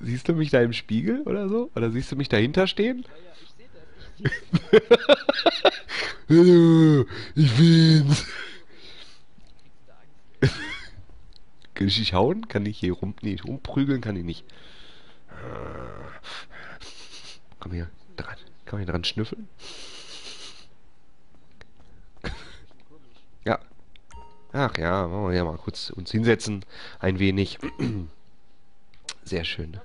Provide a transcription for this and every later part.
Siehst du mich da im Spiegel oder so? Oder siehst du mich dahinter stehen? Ja, ich sehe das. Hallo, ich bin's. Kann ich dich hauen? Kann ich hier rum... Nee, rumprügeln kann ich nicht. Komm hier dran. Kann man hier dran schnüffeln? Ja. Ach ja, wollen wir ja mal kurz uns hinsetzen. Ein wenig. Sehr schön.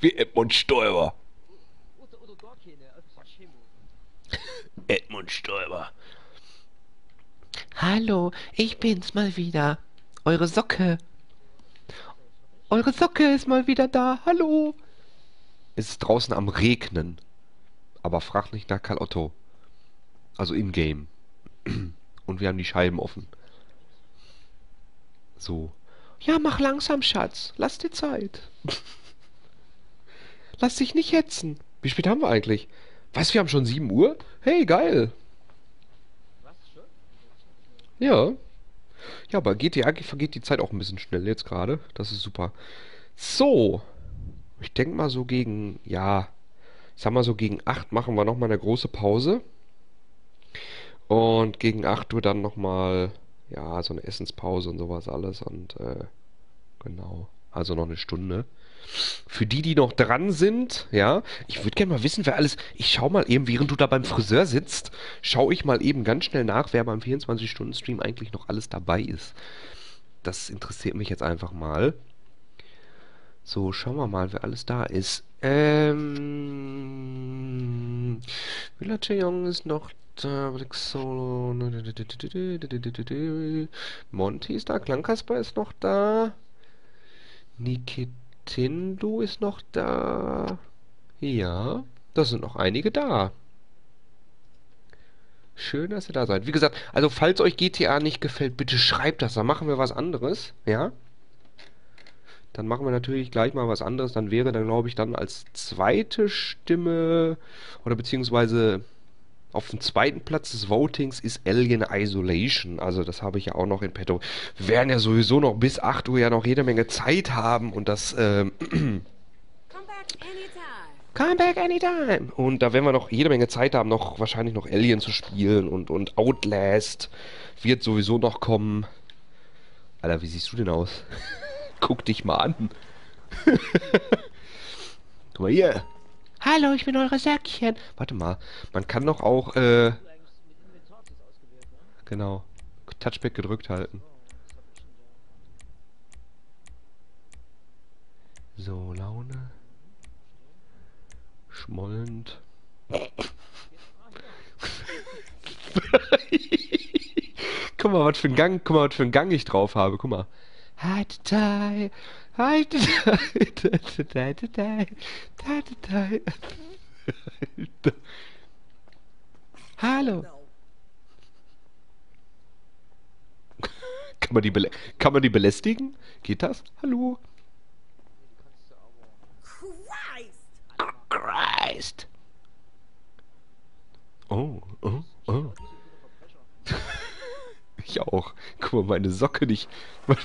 Wie Edmund Stäuber. Edmund Stäuber. Hallo, ich bin's mal wieder. Eure Socke. Eure Socke ist mal wieder da. Hallo. Es ist draußen am Regnen. Aber frag nicht nach Karl Otto. Also im Game. Und wir haben die Scheiben offen. So. Ja, mach langsam, Schatz. Lass dir Zeit. Lass dich nicht hetzen. Wie spät haben wir eigentlich? Was, wir haben schon 7 Uhr? Hey, geil. Ja. Ja, bei GTA vergeht die Zeit auch ein bisschen schnell jetzt gerade. Das ist super. So. Ich denke mal so gegen, ja, ich sag mal so gegen 8 machen wir nochmal eine große Pause. Und gegen 8 Uhr dann nochmal, ja, so eine Essenspause und sowas alles. Und genau. Also noch eine Stunde. Für die, die noch dran sind, ja, ich würde gerne mal wissen, wer alles... Ich schau mal eben, während du da beim Friseur sitzt, schaue ich mal eben ganz schnell nach, wer beim 24-Stunden-Stream eigentlich noch alles dabei ist. Das interessiert mich jetzt einfach mal. So, schauen wir mal, wer alles da ist. Villa Cheong ist noch da, Solo. Monty ist da, Klangkasper ist noch da. Nikitindu ist noch da. Ja, da sind noch einige da. Schön, dass ihr da seid. Wie gesagt, also falls euch GTA nicht gefällt, bitte schreibt das. Dann machen wir was anderes, ja. Dann machen wir natürlich gleich mal was anderes. Dann wäre dann, glaube ich, dann als zweite Stimme oder beziehungsweise auf dem zweiten Platz des Votings ist Alien Isolation. Also das habe ich ja auch noch in petto. Wir werden ja sowieso noch bis 8 Uhr ja noch jede Menge Zeit haben und das... Come back anytime! Und da werden wir noch jede Menge Zeit haben, noch wahrscheinlich noch Alien zu spielen und Outlast wird sowieso noch kommen. Alter, wie siehst du denn aus? Guck dich mal an. Guck mal hier. Hallo, ich bin eure Säckchen. Warte mal, man kann doch auch, genau, Touchback gedrückt halten. So, Laune. Schmollend. Guck mal, was für ein Gang, guck mal, was für ein Gang ich drauf habe, guck mal. Hallo. Kann man die belästigen? Geht das? Hallo. Christ. Oh, oh, oh. Ich auch. Guck mal, meine Socke nicht. Was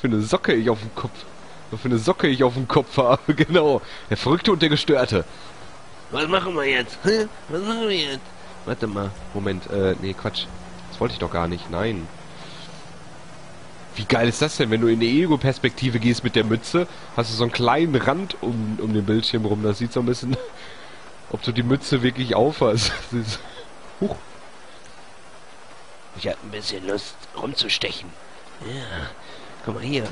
für eine Socke ich auf dem Kopf. Was für eine Socke ich auf dem Kopf habe. Genau. Der Verrückte und der Gestörte. Was machen wir jetzt? Hä? Was machen wir jetzt? Warte mal. Moment. Nee, Quatsch. Das wollte ich doch gar nicht. Nein. Wie geil ist das denn, wenn du in die Ego-Perspektive gehst mit der Mütze, hast du so einen kleinen Rand um den Bildschirm rum. Das sieht so ein bisschen... Ob du die Mütze wirklich aufhast. Huch. Ich hab ein bisschen Lust, rumzustechen. Ja, guck mal hier.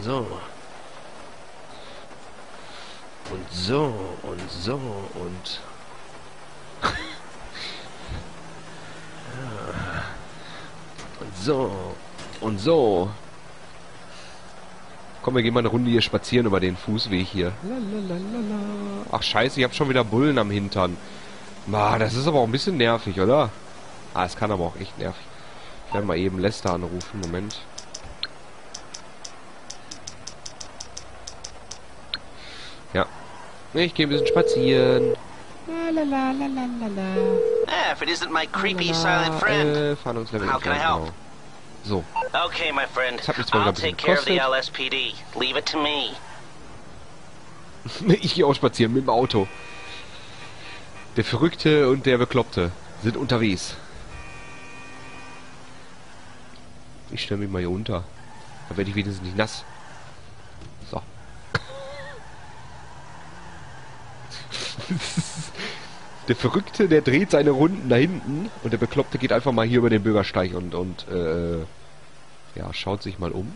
So. Und so, und so, und... ja. Und so, und so. Komm, wir gehen mal eine Runde hier spazieren über den Fußweg hier. Lalalala. Ach scheiße, ich hab schon wieder Bullen am Hintern. Ma, das ist aber auch ein bisschen nervig, oder? Ah, es kann aber auch echt nervig. Ich werde mal eben Lester anrufen. Moment. Ja. Ich gehe ein bisschen spazieren. La la la la la la. If it isn't my creepy silent friend. How can I help? So. Okay, my friend. I'll take care of the LSPD. Leave it to me. Ich gehe ausspazieren mit dem Auto. Der Verrückte und der Bekloppte sind unterwegs. Ich stelle mich mal hier unter. Da werde ich wenigstens nicht nass. So. Der Verrückte, der dreht seine Runden da hinten und der Bekloppte geht einfach mal hier über den Bürgersteig und schaut sich mal um.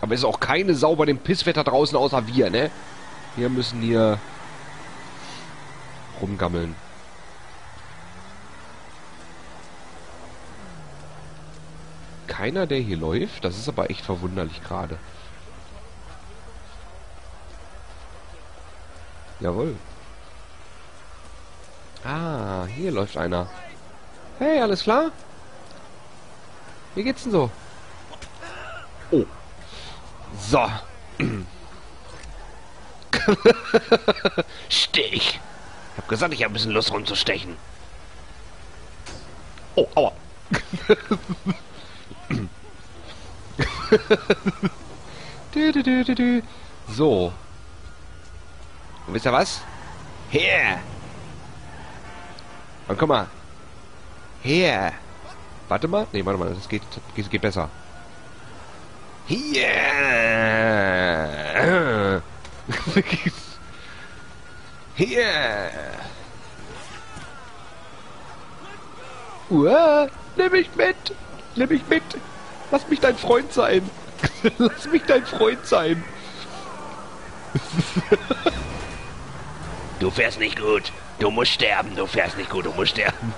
Aber es ist auch keine Sau bei dem Pisswetter draußen außer wir, ne? Wir müssen hier rumgammeln. Keiner, der hier läuft. Das ist aber echt verwunderlich gerade. Jawohl. Ah, hier läuft einer. Hey, alles klar? Wie geht's denn so? Oh. So. Stich. Ich hab gesagt, ich hab ein bisschen Lust rumzustechen. Oh, aua. So. Und wisst ihr was? Her! Und guck mal. Her! Warte mal. Nee, warte mal. Das geht besser. Hier! Hier! Uah! Nimm mich mit! Nimm mich mit! Lass mich dein Freund sein! Lass mich dein Freund sein! Du fährst nicht gut! Du musst sterben! Du fährst nicht gut! Du musst sterben!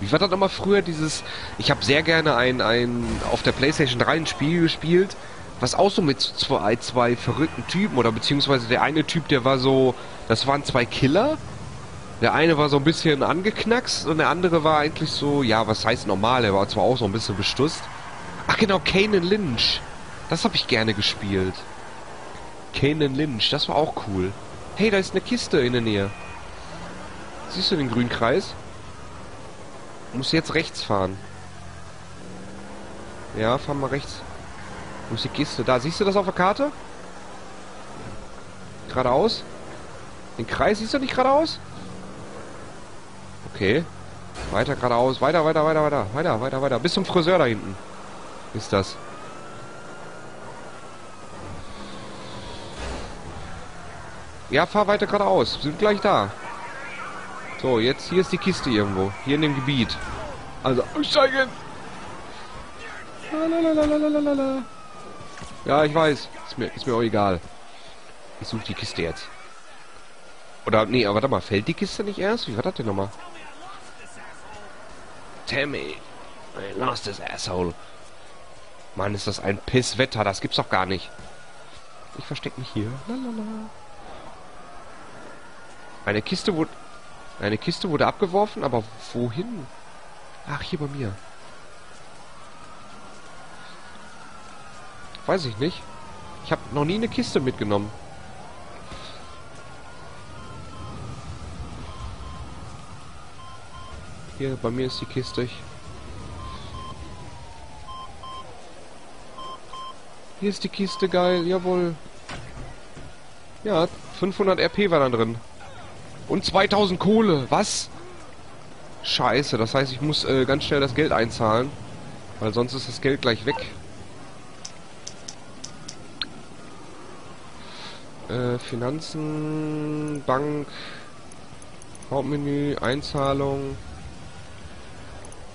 Wie war das nochmal früher? Dieses... Ich habe sehr gerne ein auf der Playstation 3 ein Spiel gespielt, was auch so mit zwei verrückten Typen, oder beziehungsweise der eine Typ, der war so... Das waren zwei Killer. Der eine war so ein bisschen angeknackst und der andere war eigentlich so, ja, was heißt normal, er war zwar auch so ein bisschen bestusst. Ach genau, Kane and Lynch. Das habe ich gerne gespielt. Kane and Lynch, das war auch cool. Hey, da ist eine Kiste in der Nähe. Siehst du den grünen Kreis? Musst du jetzt rechts fahren. Ja, fahr mal rechts. Wo ist die Kiste? Da, siehst du das auf der Karte? Geradeaus? Den Kreis siehst du nicht geradeaus? Okay. Weiter geradeaus. Weiter. Bis zum Friseur da hinten. Ist das. Ja, fahr weiter geradeaus. Wir sind gleich da. So, jetzt hier ist die Kiste irgendwo. Hier in dem Gebiet. Also, umsteigen! Lalalala. Ja, ich weiß. Ist mir auch egal. Ich suche die Kiste jetzt. Oder, nee, aber warte mal. Fällt die Kiste nicht erst? Wie war das denn nochmal? Tammy, I lost this asshole. Mann, ist das ein Pisswetter. Das gibt's doch gar nicht. Ich versteck mich hier. Lalala. Eine Kiste wurde abgeworfen, aber wohin? Ach, hier bei mir. Weiß ich nicht. Ich habe noch nie eine Kiste mitgenommen. Hier, bei mir ist die Kiste. Hier ist die Kiste, geil, jawohl. Ja, 500 RP war da drin. Und 2000 Kohle, was? Scheiße, das heißt, ich muss ganz schnell das Geld einzahlen. Weil sonst ist das Geld gleich weg. Finanzen, Bank, Hauptmenü, Einzahlung...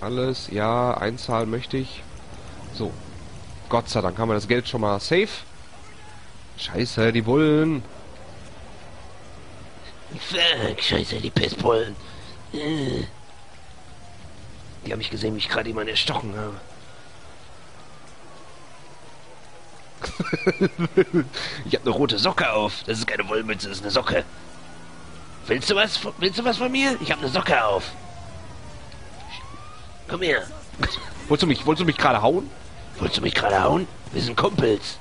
Alles, ja, einzahlen möchte ich. So. Gott sei Dank haben wir das Geld schon mal safe. Scheiße, die Bullen. Fuck, scheiße, die Pissbullen. Die haben mich gesehen, wie ich gerade jemanden erstochen habe. Ich habe eine rote Socke auf. Das ist keine Wollmütze, das ist eine Socke. Willst du was? Willst du was von mir? Ich habe eine Socke auf. Komm her. Wolltest du mich gerade hauen? Wolltest du mich gerade hauen? Wir sind Kumpels.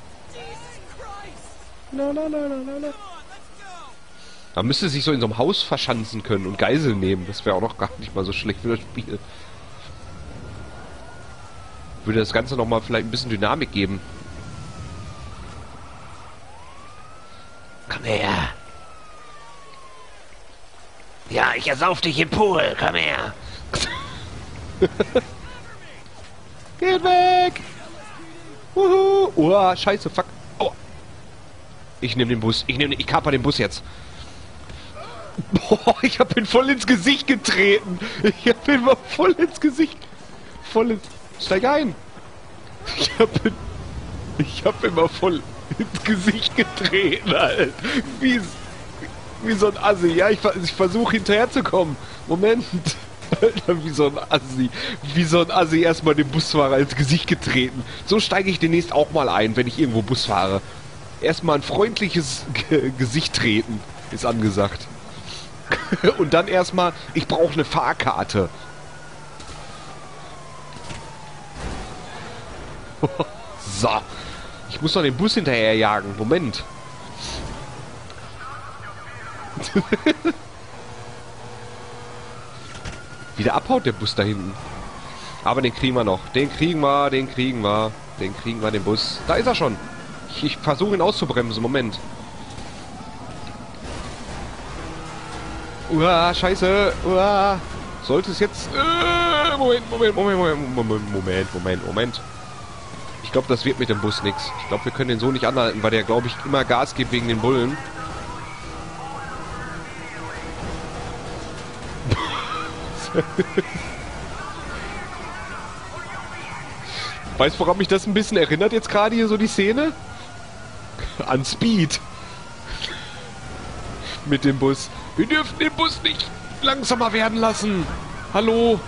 No. Da müsste sich so in so einem Haus verschanzen können und Geisel nehmen. Das wäre auch noch gar nicht mal so schlecht für das Spiel. Würde das Ganze nochmal vielleicht ein bisschen Dynamik geben. Komm her. Ja, ich ersauf dich im Pool. Komm her. Geht weg. Uhu. Uah, scheiße, fuck. Oh. Ich nehme den Bus. Ich kaper den Bus jetzt. Boah, ich hab ihn voll ins Gesicht getreten. Ich hab ihn mal voll ins Gesicht. Steig ein. Ich hab ihn mal voll ins Gesicht getreten, Alter. Wie so ein Assi. Ja, ich versuche hinterherzukommen. Moment. Alter, wie so ein Assi. Wie so ein Assi erstmal dem Busfahrer ins Gesicht getreten. So steige ich demnächst auch mal ein, wenn ich irgendwo Bus fahre. Erstmal ein freundliches Gesicht treten ist angesagt. Und dann erstmal, ich brauche eine Fahrkarte. So. Ich muss noch den Bus hinterher jagen. Moment. Wieder abhaut der Bus da hinten. Aber den kriegen wir noch. Den kriegen wir, den Bus. Da ist er schon. Ich versuche ihn auszubremsen. Moment. Uah, scheiße. Uah. Sollte es jetzt... Moment. Ich glaube, das wird mit dem Bus nichts. Ich glaube, wir können den so nicht anhalten, weil der, glaube ich, immer Gas gibt wegen den Bullen. Weißt du, woran mich das ein bisschen erinnert jetzt gerade hier so die Szene? An Speed. Mit dem Bus. Wir dürfen den Bus nicht langsamer werden lassen. Hallo.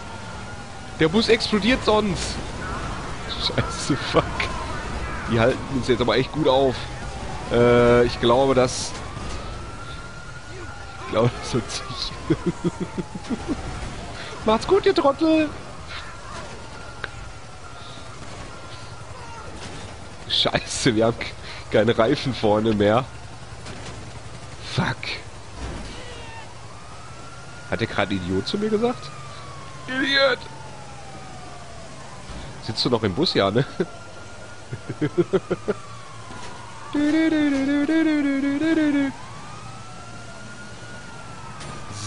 Der Bus explodiert sonst. Scheiße, fuck. Die halten uns jetzt aber echt gut auf. Ich glaube, dass... Ich glaube, das wird sich... Macht's gut, ihr Trottel! Scheiße, wir haben keine Reifen vorne mehr. Fuck. Hat der gerade Idiot zu mir gesagt? Idiot! Sitzt du noch im Bus, ja, ne?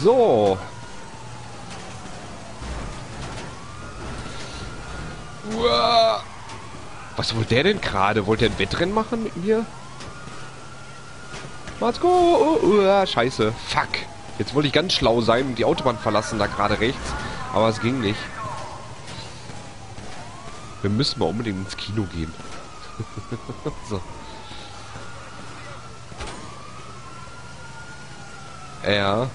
So. Uah. Was wollte der denn gerade? Wollte er ein Wettrennen machen mit mir? Let's go! Uah, scheiße. Fuck. Jetzt wollte ich ganz schlau sein und die Autobahn verlassen, da gerade rechts. Aber es ging nicht. Wir müssen mal unbedingt ins Kino gehen. So. Ja.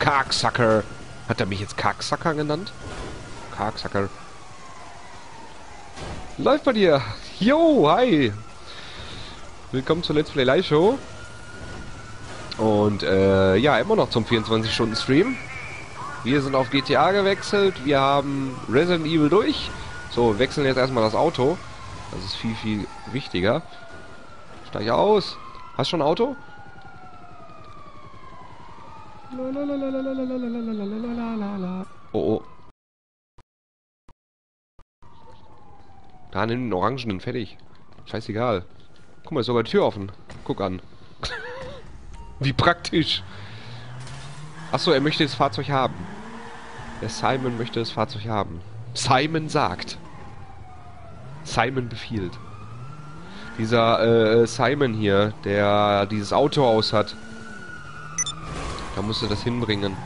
Karksacker. Hat er mich jetzt Karksacker genannt? Karksacker. Läuft bei dir. Yo, hi. Willkommen zur Let's Play Live Show. Und ja, immer noch zum 24-Stunden-Stream. Wir sind auf GTA gewechselt, wir haben Resident Evil durch. So, wechseln jetzt erstmal das Auto. Das ist viel, viel wichtiger. Steig aus. Hast schon ein Auto? Oh, oh. Da, nimm den Orangenen, fertig. Scheißegal. Guck mal, ist sogar die Tür offen. Guck an. Wie praktisch. Achso, er möchte das Fahrzeug haben. Der Simon möchte das Fahrzeug haben. Simon sagt. Simon befiehlt. Dieser Simon hier, der dieses Autohaus hat. Da musst du das hinbringen.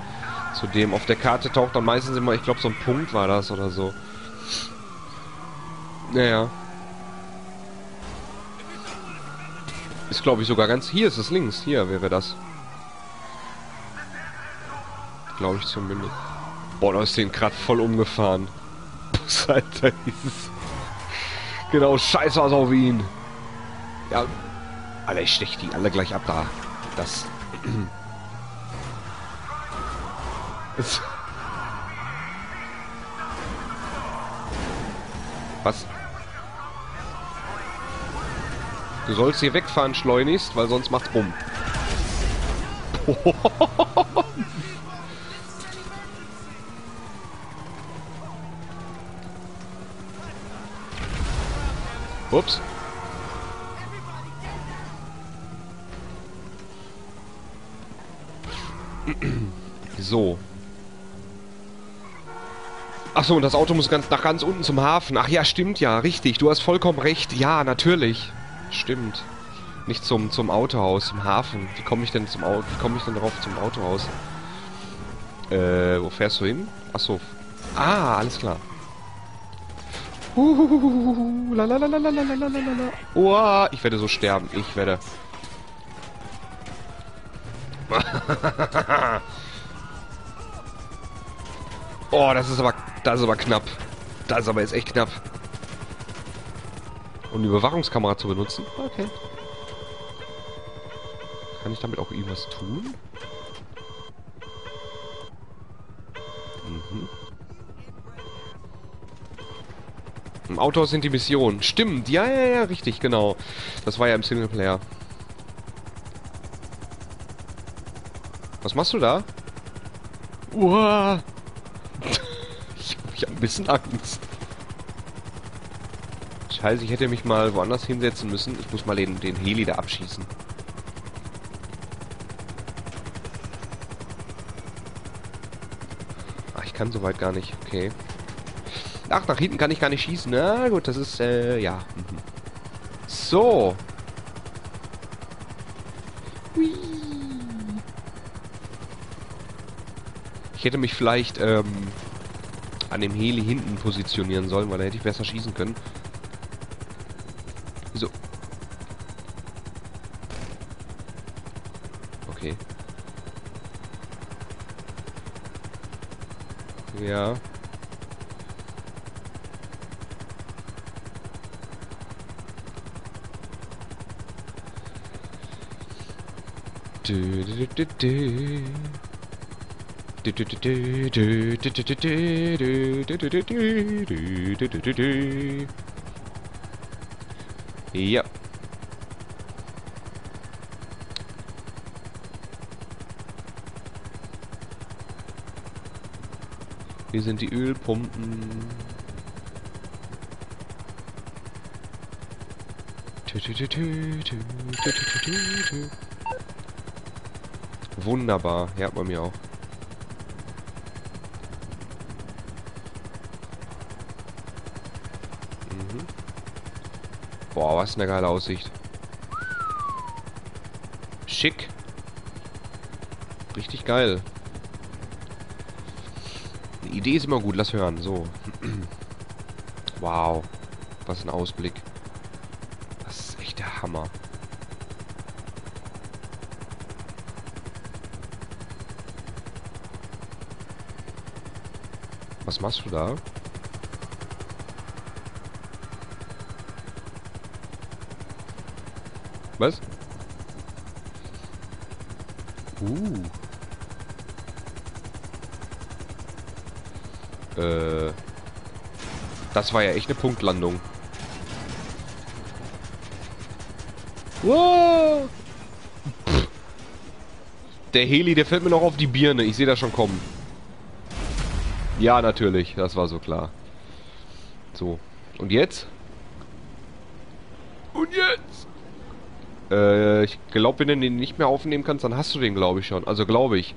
Zudem, auf der Karte taucht dann meistens immer, ich glaube, so ein Punkt war das oder so. Naja. Ist, glaube ich, sogar ganz... Hier ist es links. Hier wäre das. Glaube ich zumindest. Boah, da ist den gerade voll umgefahren. Puss, Alter, dieses... Genau, scheiß was auf ihn. Ja. Alter, ich stech die alle gleich ab da. Das... Was? Du sollst hier wegfahren schleunigst, weil sonst macht's bumm. Ups. So. Achso, und das Auto muss ganz nach ganz unten zum Hafen. Ach ja, stimmt ja, richtig. Du hast vollkommen recht. Ja, natürlich. Stimmt. Nicht zum Autohaus, zum Hafen. Wie komme ich denn drauf zum Autohaus? Wo fährst du hin? Achso. Ah, alles klar. Oh, ich werde so sterben. Ich werde. Oh, das ist aber knapp. Das ist aber jetzt echt knapp. Um die Überwachungskamera zu benutzen. Okay. Kann ich damit auch irgendwas tun? Mhm. Im Autohaus sind die Missionen. Stimmt, ja, richtig, genau. Das war ja im Singleplayer. Was machst du da? Uah. Ich hab ja ein bisschen Angst. Scheiße, ich hätte mich mal woanders hinsetzen müssen. Ich muss mal den Heli da abschießen. Ach, ich kann soweit gar nicht. Okay. Ach, nach hinten kann ich gar nicht schießen. Na gut, das ist, ja. Mhm. So. Hui. Ich hätte mich vielleicht, an dem Heli hinten positionieren sollen, weil da hätte ich besser schießen können. So. Okay. Ja. Ja. Hier sind die Ölpumpen. Wunderbar, ja, bei mir auch. Mhm. Boah, was eine geile Aussicht. Schick. Richtig geil. Die Idee ist immer gut, lass hören. So. Wow. Was ein Ausblick. Das ist echt der Hammer. Was machst du da? Was? Das war ja echt eine Punktlandung. Wow. Der Heli, der fällt mir noch auf die Birne. Ich sehe das schon kommen. Ja, natürlich. Das war so klar. So. Und jetzt? Und jetzt? Ich glaube, wenn du den nicht mehr aufnehmen kannst, dann hast du den, glaube ich, schon. Also, glaube ich.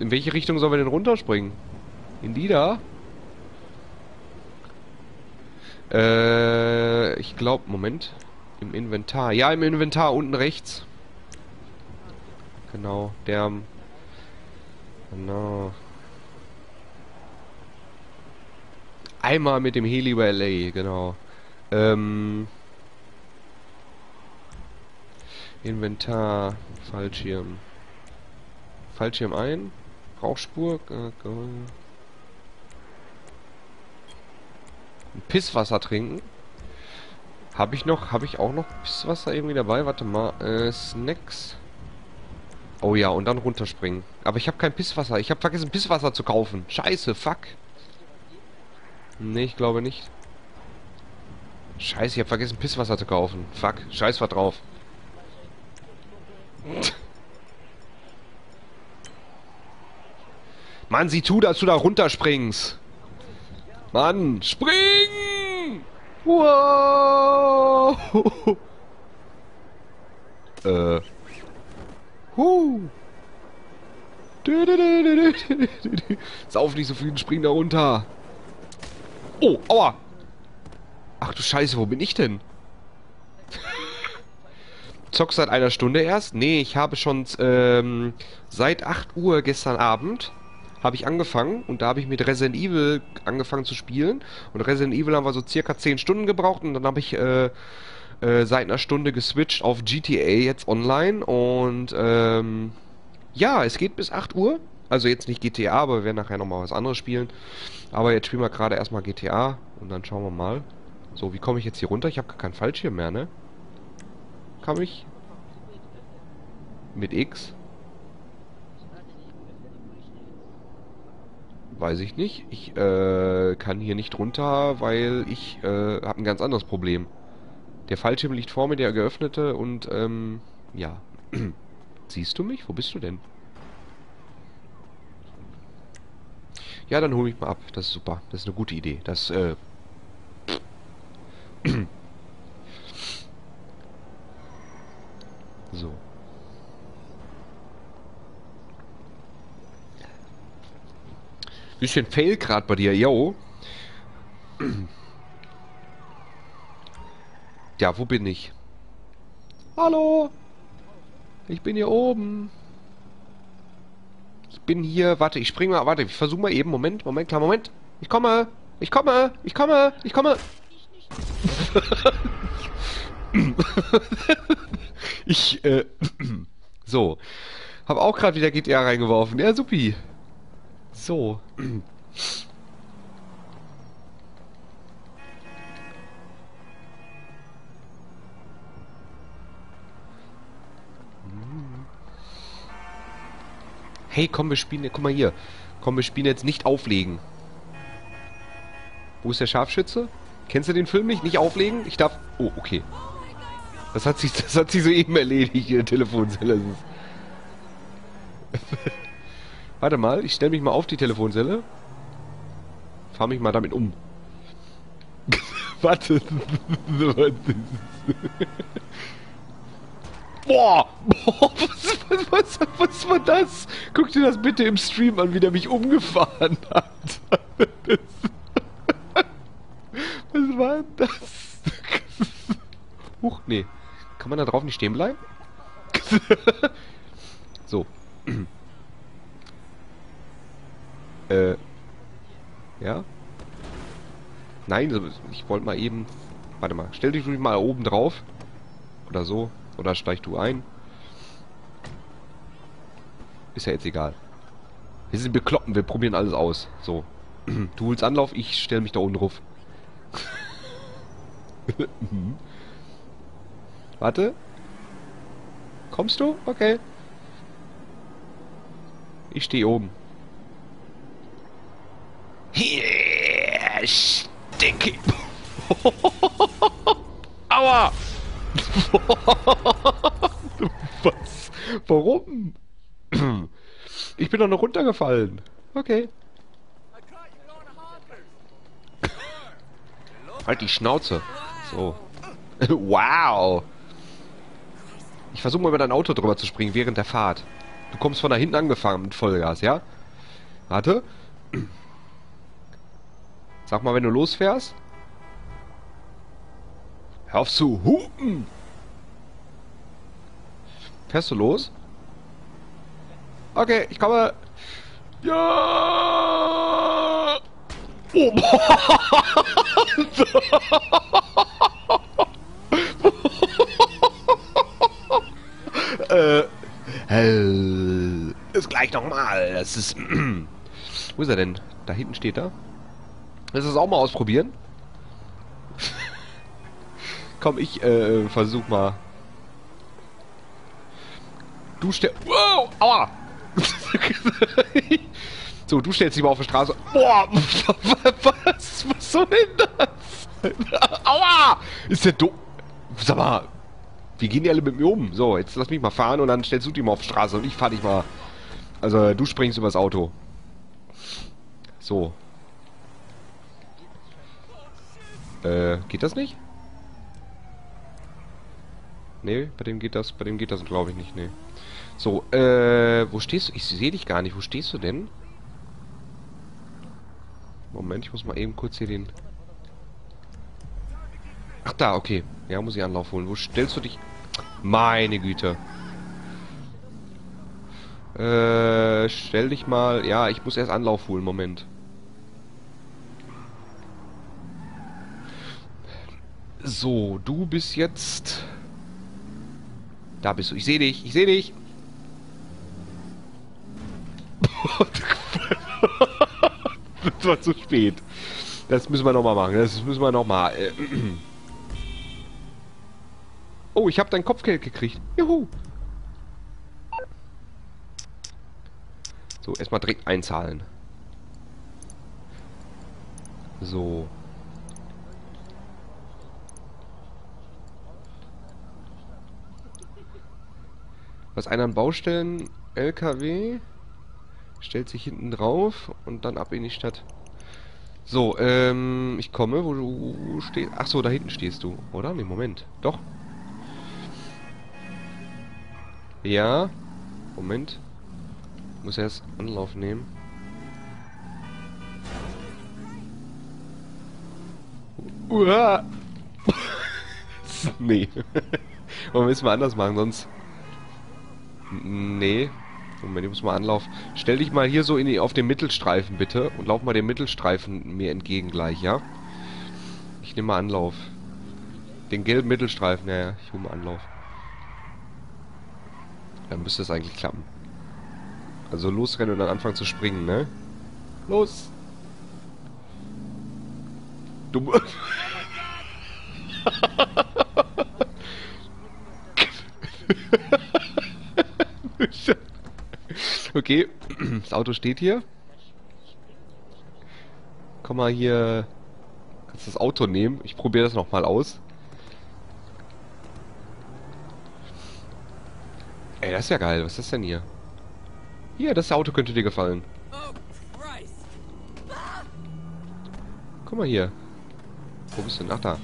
In welche Richtung sollen wir denn runterspringen? In die da? Ich glaube, Moment. Im Inventar. Ja, im Inventar, unten rechts. Genau. Der... Genau... Einmal mit dem Heli über L.A., genau. Inventar, Fallschirm. Fallschirm ein, Rauchspur. Pisswasser trinken. Habe ich auch noch Pisswasser irgendwie dabei? Warte mal, Snacks. Oh ja, und dann runterspringen. Aber ich habe kein Pisswasser. Ich habe vergessen, Pisswasser zu kaufen. Scheiße, fuck. Nee, ich glaube nicht. Scheiße, ich hab vergessen, Pisswasser zu kaufen. Fuck, scheiß war drauf. Mann, sieh zu, dass du da runterspringst. Mann, spring! Wow! Sauf nicht so viel und spring da runter. Oh, aua! Ach du Scheiße, wo bin ich denn? Zockst seit einer Stunde erst? Nee, ich habe schon seit 8 Uhr gestern Abend habe ich angefangen und da habe ich mit Resident Evil angefangen zu spielen. Und Resident Evil haben wir so circa 10 Stunden gebraucht und dann habe ich seit einer Stunde geswitcht auf GTA jetzt online und ja, es geht bis 8 Uhr. Also jetzt nicht GTA, aber wir werden nachher nochmal was anderes spielen. Aber jetzt spielen wir gerade erstmal GTA und dann schauen wir mal. So, wie komme ich jetzt hier runter? Ich habe gar keinen Fallschirm mehr, ne? Kann ich? Mit X? Weiß ich nicht. Ich kann hier nicht runter, weil ich habe ein ganz anderes Problem. Der Fallschirm liegt vor mir, der geöffnete und ja. Siehst du mich? Wo bist du denn? Ja, dann hol mich mal ab. Das ist super. Das ist eine gute Idee. Das, so. Bisschen Fail gerade bei dir, yo. Ja, wo bin ich? Hallo? Ich bin hier oben. Ich bin hier, warte, ich spring mal, warte, ich versuche mal eben, Moment, klar, Moment. Ich komme. Ich, so. Hab auch gerade wieder GTA reingeworfen. Ja, supi. So. Hey, komm, wir spielen, guck mal hier. Komm, wir spielen jetzt nicht auflegen. Wo ist der Scharfschütze? Kennst du den Film nicht? Nicht auflegen? Ich darf... Oh, okay. Das hat sich soeben erledigt, hier in der Telefonzelle. Warte mal, ich stelle mich mal auf die Telefonzelle. Fahr mich mal damit um. Warte. Boah! Was war das? Guck dir das bitte im Stream an, wie der mich umgefahren hat. Was war das? Huch, nee. Kann man da drauf nicht stehen bleiben? So. Ja? Nein, ich wollte mal eben... Warte mal, stell dich mal oben drauf. Oder so. Oder steig du ein. Ist ja jetzt egal. Wir sind bekloppen, wir probieren alles aus. So. Du holst Anlauf, ich stelle mich da unten ruf. Warte. Kommst du? Okay. Ich stehe oben. Yeah, sticky. Aua! Was? Warum? Ich bin doch noch runtergefallen. Okay. Halt die Schnauze. So. Wow. Ich versuche mal über dein Auto drüber zu springen während der Fahrt. Du kommst von da hinten angefahren mit Vollgas, ja? Warte. Sag mal, wenn du losfährst. Hör auf zu hupen! Fährst du los? Okay, ich komme. Ja! Oh, ist gleich nochmal. Das ist. Wo ist er denn? Da hinten steht er. Willst du das auch mal ausprobieren? Komm, ich versuch mal. Du stellst. Wow! Aua! So, du stellst dich mal auf die Straße. Boah! Was soll denn das? Aua! Ist der doof? Sag mal, wie gehen die alle mit mir um? So, jetzt lass mich mal fahren und dann stellst du die mal auf die Straße und ich fahr dich mal. Also, du springst übers Auto. So. Geht das nicht? Nee, bei dem geht das glaube ich nicht, nee. So, wo stehst du? Ich sehe dich gar nicht. Wo stehst du denn? Moment, ich muss mal eben kurz hier den... Ach da, okay. Ja, muss ich Anlauf holen. Wo stellst du dich? Meine Güte. Stell dich mal... Ja, ich muss erst Anlauf holen. Moment. So, du bist jetzt... Da bist du. Ich sehe dich. Ich sehe dich. Das war zu spät. Das müssen wir nochmal machen. Das müssen wir nochmal. Oh, ich habe dein Kopfgeld gekriegt. Juhu. So, erstmal direkt einzahlen. So. Was einer an Baustellen, LKW, stellt sich hinten drauf und dann ab in die Stadt. So, ich komme, wo du stehst. Ach so, da hinten stehst du, oder? Nee, Moment. Doch. Ja. Moment. Muss erst Anlauf nehmen. Uah. Nee. Wollen wir es mal anders machen, sonst... Nee. Moment, ich muss mal Anlauf. Stell dich mal hier so in die, auf den Mittelstreifen, bitte. Und lauf mal dem Mittelstreifen mir entgegen gleich, ja? Ich nehme mal Anlauf. Den gelben Mittelstreifen, ja, ja. Ich hole mal Anlauf. Dann müsste es eigentlich klappen. Also losrennen und dann anfangen zu springen, ne? Los! Du... Okay, das Auto steht hier. Komm mal hier. Kannst du das Auto nehmen? Ich probiere das nochmal aus. Ey, das ist ja geil. Was ist das denn hier? Hier, das Auto könnte dir gefallen. Guck mal hier. Wo bist du denn? Ach da.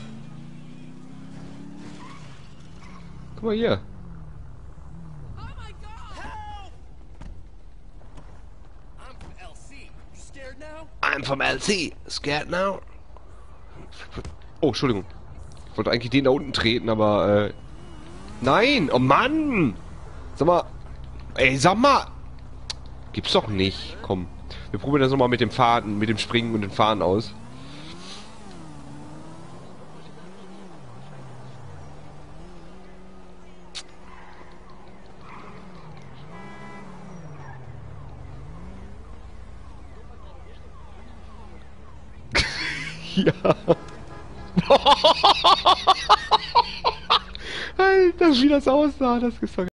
Guck mal hier. I'm from L.A. Scared now? Oh, Entschuldigung. Ich wollte eigentlich den da unten treten, aber... Nein! Oh Mann! Sag mal... Ey, sag mal! Gibt's doch nicht. Komm. Wir probieren das nochmal mit dem Faden, mit dem Springen und dem Fahren aus. Ja. Alter, wie das aussah, das ist doch